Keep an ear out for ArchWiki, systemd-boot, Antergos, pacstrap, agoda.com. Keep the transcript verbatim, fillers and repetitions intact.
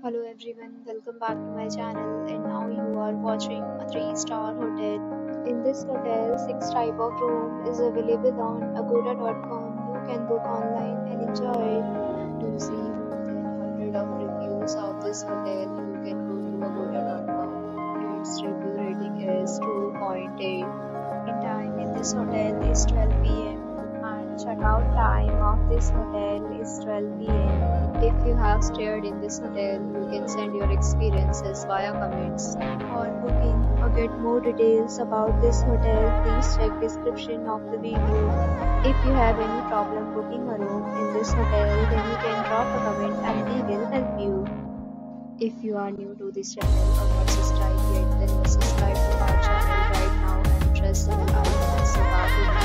Hello everyone, welcome back to my channel, and now you are watching a three star hotel. In this hotel, six type of room is available on agoda dot com. You can book online and enjoy it. To see more than one hundred of reviews of this hotel, you can go to agoda dot com. Its review rating is two point eight. The time in this hotel is twelve p m and check-out time of this hotel is twelve p m If you have stayed in this hotel, you can send your experiences via comments. For booking or get more details about this hotel, please check description of the video. If you have any problem booking a room in this hotel, then you can drop a comment and we will help you. If you are new to this channel or not subscribed yet, then subscribe to our channel right now and press the bell icon so that you